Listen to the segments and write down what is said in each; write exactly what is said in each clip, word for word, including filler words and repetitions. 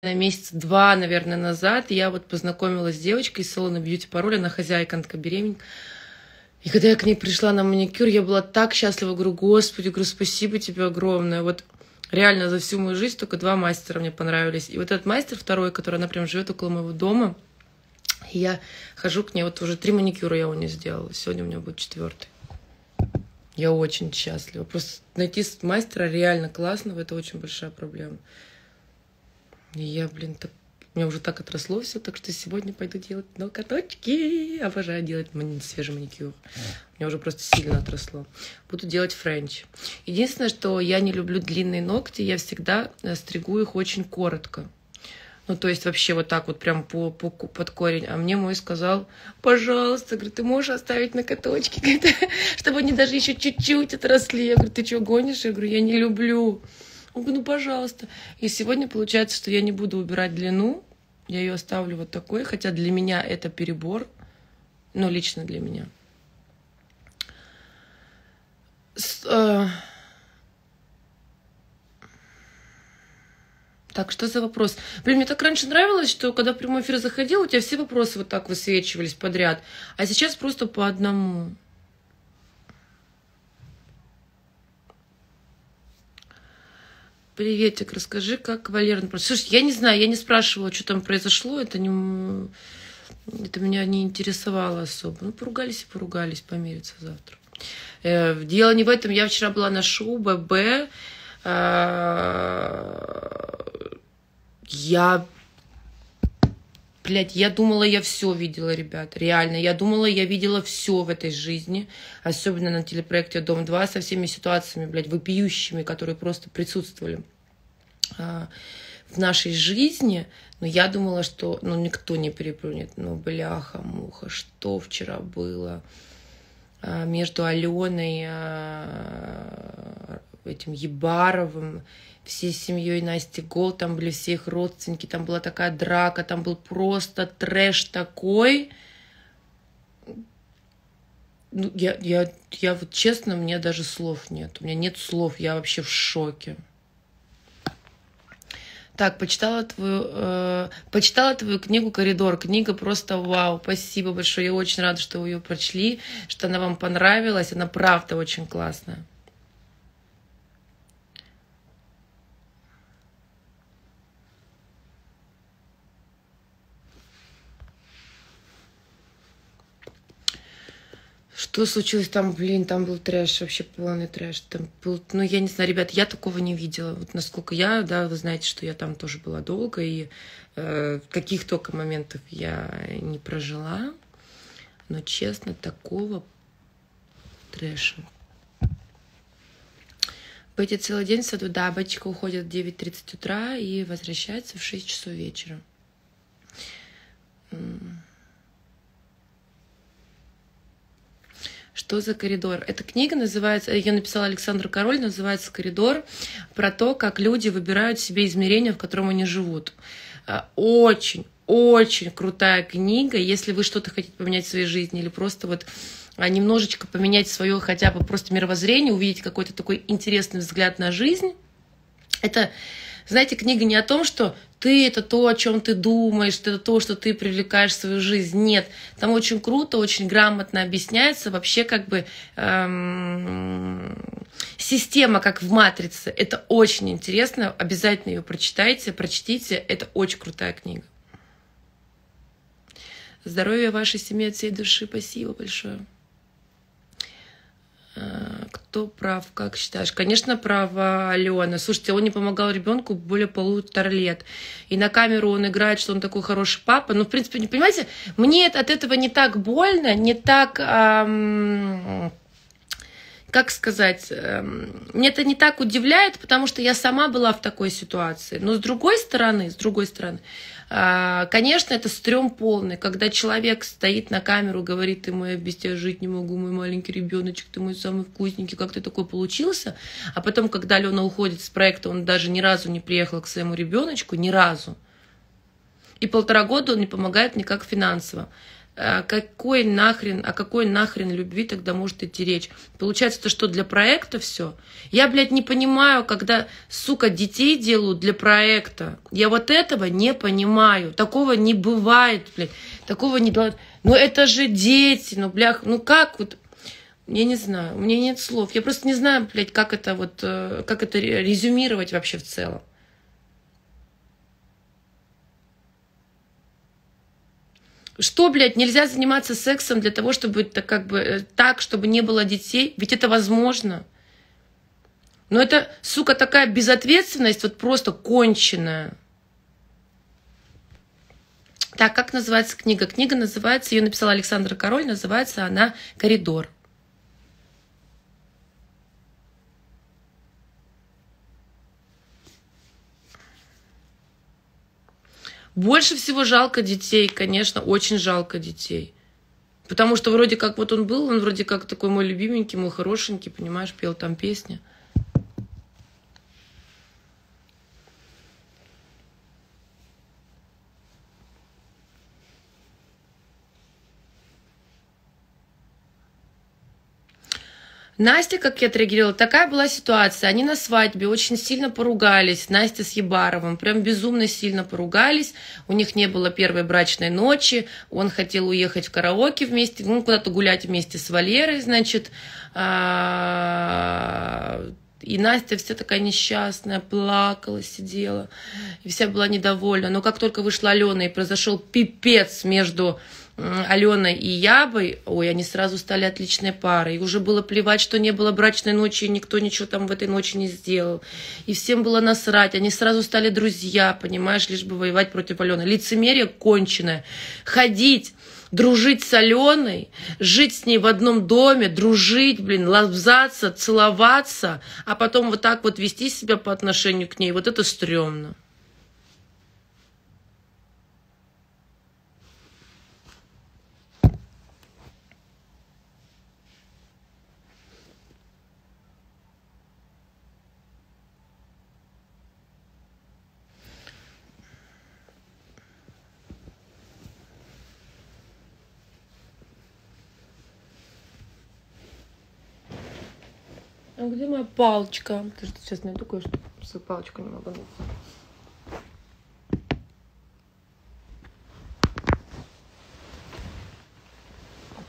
Месяца два, наверное, назад я вот познакомилась с девочкой из салона Бьюти Пароль, она хозяйка, она такая беременная. И когда я к ней пришла на маникюр, я была так счастлива, говорю, господи, говорю, спасибо тебе огромное. Вот реально за всю мою жизнь только два мастера мне понравились. И вот этот мастер второй, который, она прям живет около моего дома, и я хожу к ней, вот уже три маникюра я у нее сделала, сегодня у меня будет четвертый. Я очень счастлива. Просто найти мастера реально классного, это очень большая проблема. И я, блин, так, у меня уже так отросло все, так что сегодня пойду делать ноготочки. Обожаю делать мани... свежий маникюр. У меня уже просто сильно отросло. Буду делать френч. Единственное, что я не люблю длинные ногти, я всегда стригу их очень коротко. Ну, то есть вообще вот так вот прям по, по, под корень. А мне мой сказал, пожалуйста, говорит, ты можешь оставить ноготочки, говорит, чтобы они даже еще чуть-чуть отросли. Я говорю, ты что, гонишь? Я говорю, я не люблю. Он говорит, ну, пожалуйста. И сегодня получается, что я не буду убирать длину. Я ее оставлю вот такой. Хотя для меня это перебор. Но лично для меня. С, э... Так, что за вопрос? Блин, мне так раньше нравилось, что когда в прямой эфир заходил, у тебя все вопросы вот так высвечивались подряд. А сейчас просто по одному. Приветик, расскажи, как кавалерный процесс. Слушай, я не знаю, я не спрашивала, что там произошло, это, не... это меня не интересовало особо. Ну, поругались и поругались, помирятся завтра. Э, дело не в этом, я вчера была на шоу ББ, э, я, блядь, я думала, я все видела, ребят, реально, я думала, я видела все в этой жизни, особенно на телепроекте Дом два со всеми ситуациями, блядь, вопиющими, которые просто присутствовали а, в нашей жизни, но я думала, что, ну, никто не переплюнет, ну, бляха-муха, что вчера было а, между Аленой, а, этим Ебаровым, всей семьей Насти Гол, там были все их родственники, там была такая драка, там был просто трэш такой. Ну, я, я, я вот честно, у меня даже слов нет. У меня нет слов, я вообще в шоке. Так, почитала твою, э, почитала твою книгу «Коридор». Книга просто вау. Спасибо большое. Я очень рада, что вы ее прочли, что она вам понравилась. Она правда очень классная. Что случилось там, блин, там был трэш, вообще полный трэш, там был, ну, я не знаю, ребят, я такого не видела, вот насколько я, да, вы знаете, что я там тоже была долго, и э, каких только моментов я не прожила, но, честно, такого трэша. Бетти целый день в саду, да, Бетчика уходит в девять тридцать утра и возвращается в шесть часов вечера. Что за коридор? Эта книга называется, ее написала Александра Король, называется «Коридор», про то, как люди выбирают себе измерение, в котором они живут. Очень, очень крутая книга. Если вы что-то хотите поменять в своей жизни или просто вот немножечко поменять свое хотя бы просто мировоззрение, увидеть какой-то такой интересный взгляд на жизнь, это... Знаете, книга не о том, что ты – это то, о чем ты думаешь, это то, что ты привлекаешь в свою жизнь. Нет, там очень круто, очень грамотно объясняется вообще как бы эм, система, как в «Матрице». Это очень интересно, обязательно ее прочитайте, прочтите, это очень крутая книга. Здоровья вашей семье от всей души, спасибо большое. Кто прав, как считаешь? Конечно, права Алена. Слушайте, он не помогал ребенку более полутора лет. И на камеру он играет, что он такой хороший папа. Ну, в принципе, не понимаете, мне от этого не так больно, не так... Эм... Как сказать, мне это не так удивляет, потому что я сама была в такой ситуации. Но с другой стороны, с другой стороны, конечно, это стрём полный, когда человек стоит на камеру, говорит, ты мой, я без тебя жить не могу, мой маленький ребеночек, ты мой самый вкусненький, как ты такой получился? А потом, когда Алена уходит с проекта, он даже ни разу не приехал к своему ребеночку, ни разу. И полтора года он не помогает никак финансово. О какой нахрен, о какой нахрен любви тогда может идти речь? Получается, это что, для проекта все? Я, блядь, не понимаю, когда, сука, детей делают для проекта. Я вот этого не понимаю. Такого не бывает, блядь. Такого не бывает. Ну это же дети, ну, блядь, ну как вот... Я не знаю, у меня нет слов. Я просто не знаю, блядь, как это вот, как это резюмировать вообще в целом. Что, блядь, нельзя заниматься сексом для того, чтобы это как бы так, чтобы не было детей? Ведь это возможно. Но это, сука, такая безответственность вот просто конченная. Так, как называется книга? Книга называется, ее написала Александра Король, называется она «Коридор». Больше всего жалко детей, конечно, очень жалко детей. Потому что вроде как вот он был, он вроде как такой мой любименький, мой хорошенький, понимаешь, пел там песни. Настя, как я отреагировала, такая была ситуация. Они на свадьбе очень сильно поругались. Настя с Ебаровым прям безумно сильно поругались. У них не было первой брачной ночи. Он хотел уехать в караоке вместе, ну, куда-то гулять вместе с Валерой, значит. И Настя вся такая несчастная, плакала, сидела. И вся была недовольна. Но как только вышла Алена и произошел пипец между... Алена и Ябой, ой, они сразу стали отличной парой. И уже было плевать, что не было брачной ночи, и никто ничего там в этой ночи не сделал. И всем было насрать. Они сразу стали друзья, понимаешь, лишь бы воевать против Алены. Лицемерие конченое. Ходить, дружить с Аленой, жить с ней в одном доме, дружить, блин, лобзаться, целоваться, а потом вот так вот вести себя по отношению к ней. Вот это стрёмно. А где моя палочка? Потому что сейчас найду кое-что, свою палочку не могу найти.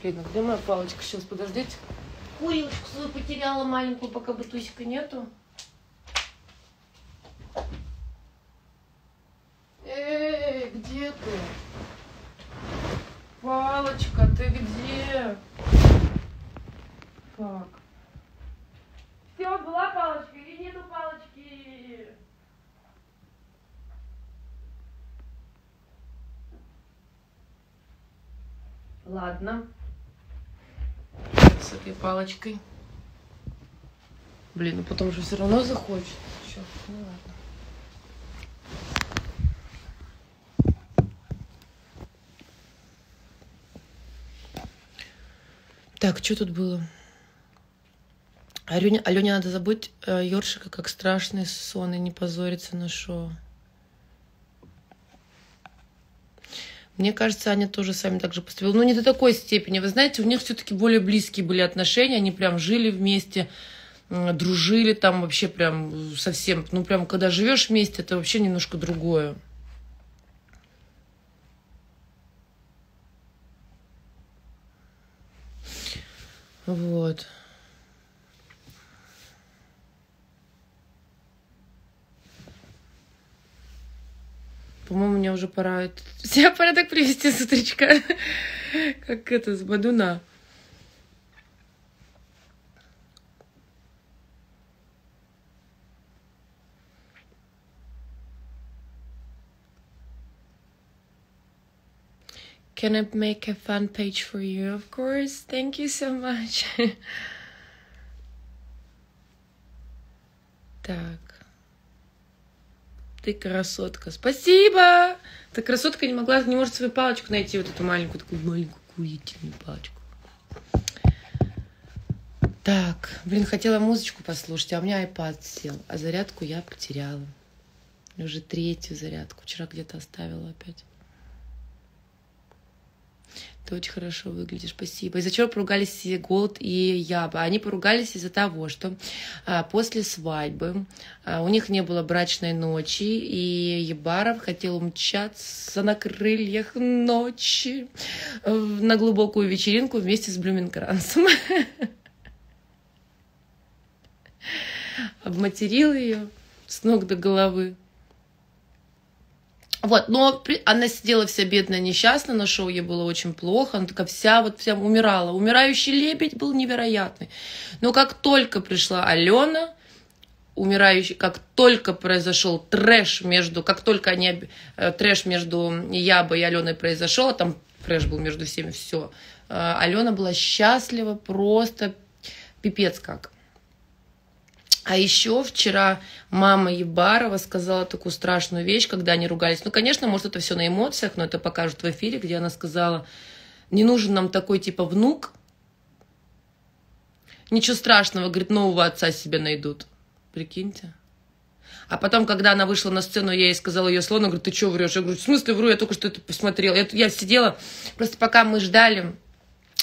Блин, а где моя палочка? Сейчас, подождите. Курилочку свою потеряла маленькую, пока бутусика нету. Эй, где ты? Палочка, ты где? Так. Все, была палочка или нету палочки? Ладно. С этой палочкой. Блин, ну потом же все равно захочет. Черт, ну ладно. Так, что тут было? Алене, Алене надо забыть э, ёршика, как страшный сон, и не позориться на шоу. Мне кажется, Аня тоже с вами так же поступила. Но не до такой степени. Вы знаете, у них все-таки более близкие были отношения. Они прям жили вместе, э, дружили там вообще прям совсем. Ну, прям когда живешь вместе, это вообще немножко другое. Вот. По-моему, мне уже пора себя порядок привести с утречка. Как это, с бодуна. Can I make a fan page for you? Of course. Thank you so much. Так. Ты красотка. Спасибо! Ты красотка, не могла, не может свою палочку найти, вот эту маленькую, такую маленькую курительную палочку. Так, блин, хотела музычку послушать, а у меня iPad сел, а зарядку я потеряла. Уже третью зарядку. Вчера где-то оставила опять. Ты очень хорошо выглядишь, спасибо. Из-за чего поругались Голд и Яба? Они поругались из-за того, что а, после свадьбы а, у них не было брачной ночи, и Ебаров хотел умчаться на крыльях ночи на глубокую вечеринку вместе с Блюменкрансом. Обматерил ее с ног до головы. Вот, но она сидела вся бедная, несчастная, на шоу ей было очень плохо, она такая вся, вот вся умирала. Умирающий лебедь был невероятный. Но как только пришла Алена, умирающий, как только произошел трэш между, как только они, трэш между Ябой и Аленой произошел, а там трэш был между всеми, все. Алена была счастлива, просто пипец как. А еще вчера мама Ебарова сказала такую страшную вещь, когда они ругались. Ну, конечно, может, это все на эмоциях, но это покажут в эфире, где она сказала, не нужен нам такой типа внук. Ничего страшного, говорит, нового отца себе найдут. Прикиньте. А потом, когда она вышла на сцену, я ей сказала ее слово, она говорит, ты что врешь? Я говорю, в смысле вру, я только что это посмотрела. Я, я сидела, просто пока мы ждали...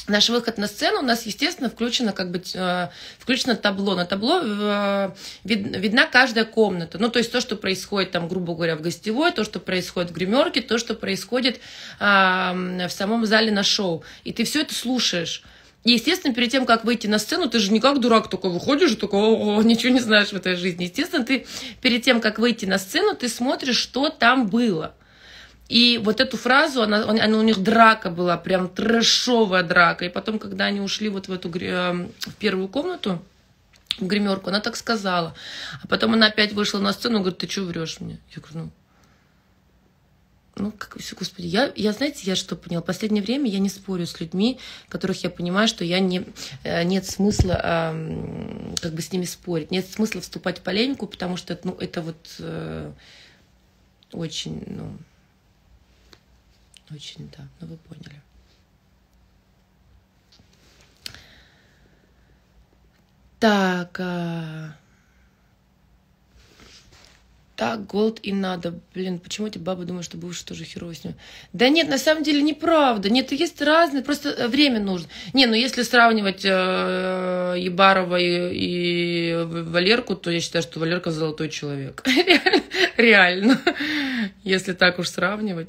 Наш выход на сцену, у нас, естественно, включено, как бы, э, включено табло. На табло э, вид, видна каждая комната. Ну, то есть то, что происходит, там, грубо говоря, в гостевой, то, что происходит в гримерке, то, что происходит э, в самом зале на шоу. И ты все это слушаешь. И, естественно, перед тем, как выйти на сцену, ты же не как дурак такой выходишь, такой, о, ничего не знаешь в этой жизни. Естественно, ты перед тем, как выйти на сцену, ты смотришь, что там было. И вот эту фразу, она, она, у них драка была, прям трэшовая драка. И потом, когда они ушли вот в эту в первую комнату, в гримерку, она так сказала. А потом она опять вышла на сцену и говорит, ты что врешь мне? Я говорю, ну, ну как все, господи. Я, я, знаете, я что поняла? В последнее время я не спорю с людьми, которых я понимаю, что я не, нет смысла как бы с ними спорить. Нет смысла вступать в полемику, потому что это, ну, это вот очень... Ну, Очень, да, ну вы поняли. Так, а... так, Голд и надо. Блин, почему эти бабы думают, что бывшие тоже херово с ним? Да нет, на самом деле неправда. Нет, есть разные, просто время нужно. Не, ну если сравнивать э, Ебарова и, и Валерку, то я считаю, что Валерка золотой человек. Реально, если так уж сравнивать.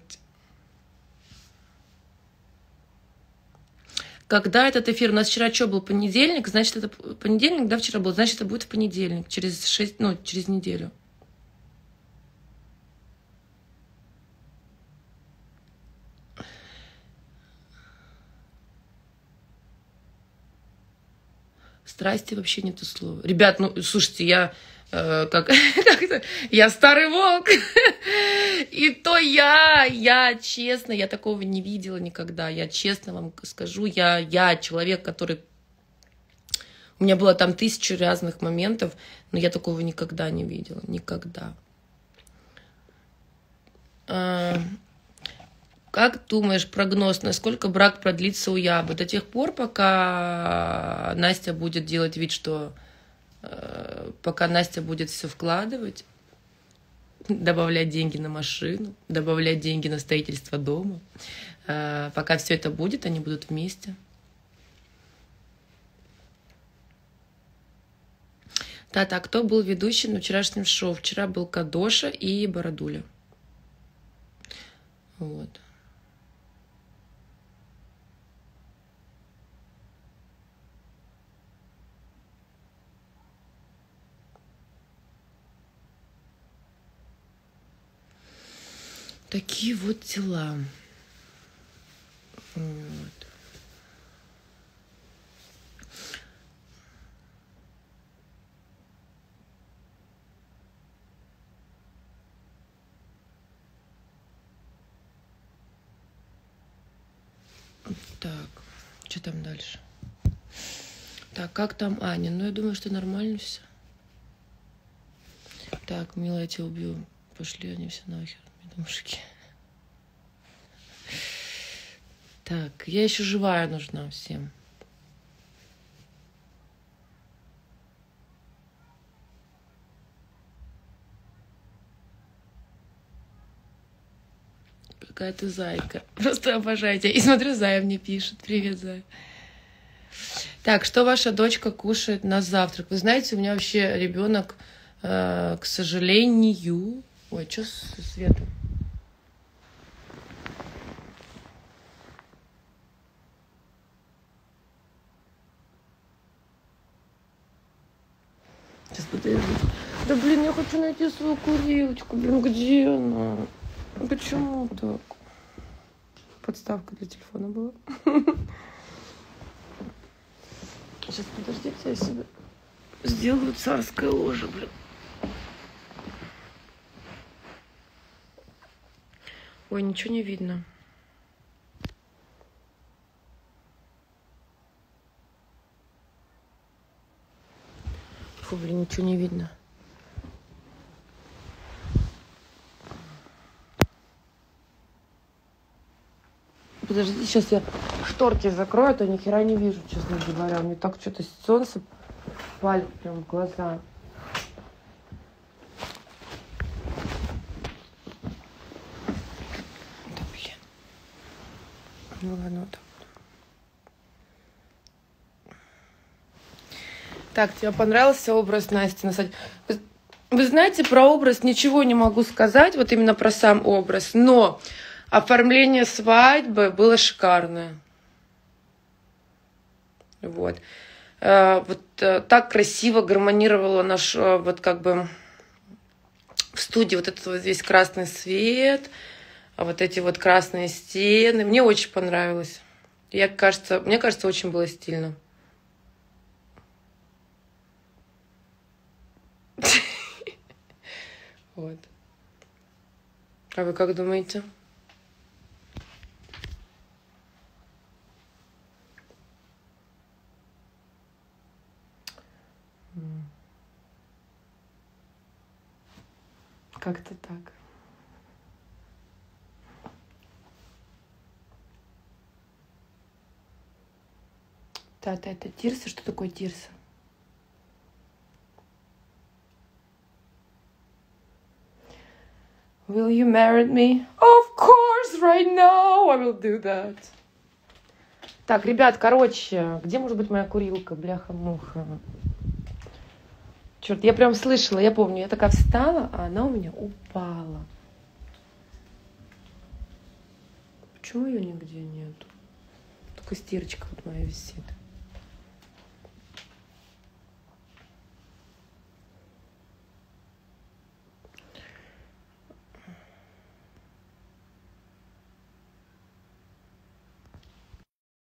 Когда этот эфир? У нас вчера что был? Понедельник? Значит, это понедельник, да, вчера был? Значит, это будет в понедельник, через шесть, ну, через неделю. Страсти вообще нету слова. Ребят, ну, слушайте, я... Э, как, как я старый волк. И то я, я честно, я такого не видела никогда. Я честно вам скажу, я, я человек, который... У меня было там тысячу разных моментов, но я такого никогда не видела. Никогда. Э, как думаешь, прогноз, насколько брак продлится у Ябы? До тех пор, пока Настя будет делать вид, что... пока Настя будет все вкладывать, добавлять деньги на машину, добавлять деньги на строительство дома. Пока все это будет, они будут вместе. Тата, а кто был ведущим на вчерашнем шоу? Вчера был Кадоша и Бородуля. Вот. Такие вот дела. Вот. Так, что там дальше? Так, как там Аня? Ну, я думаю, что нормально все. Так, милая, я тебя убью. Пошли они все нахер. Мужики. Так, я еще живая нужна всем. Какая ты зайка. Просто обожаю тебя. И смотрю, Зая мне пишет. Привет, Зая. Так, что ваша дочка кушает на завтрак? Вы знаете, у меня вообще ребенок, э, к сожалению... Ой, что со светом? Сейчас подойду. Да, блин, я хочу найти свою курилочку. Блин, где она? Почему так? Подставка для телефона была. Сейчас, подождите, я себе сделаю царское ложе, блин. Ой, ничего не видно. Фу, блин, ничего не видно. Подожди, сейчас я шторки закрою, а то ни хера не вижу, честно говоря. Мне так что-то солнце палит прям в глаза. Да блин. Ну ладно, вот так. Так, тебе понравился образ Насти? Вы, вы знаете, про образ ничего не могу сказать, вот именно про сам образ, но... Оформление свадьбы было шикарное. Вот. Вот так красиво гармонировало наш, вот как бы, в студии вот этот вот весь красный свет, вот эти вот красные стены. Мне очень понравилось. Я, кажется, мне кажется, очень было стильно. Вот. А вы как думаете? Как-то так. Тата, это тирса? Что такое тирса? Will you marry me? Of course, right now I will do that. Так, ребят, короче, где может быть моя курилка, бляха-муха? Черт, я прям слышала, я помню, я такая встала, а она у меня упала. Почему ее нигде нету? Только стирочка вот моя висит.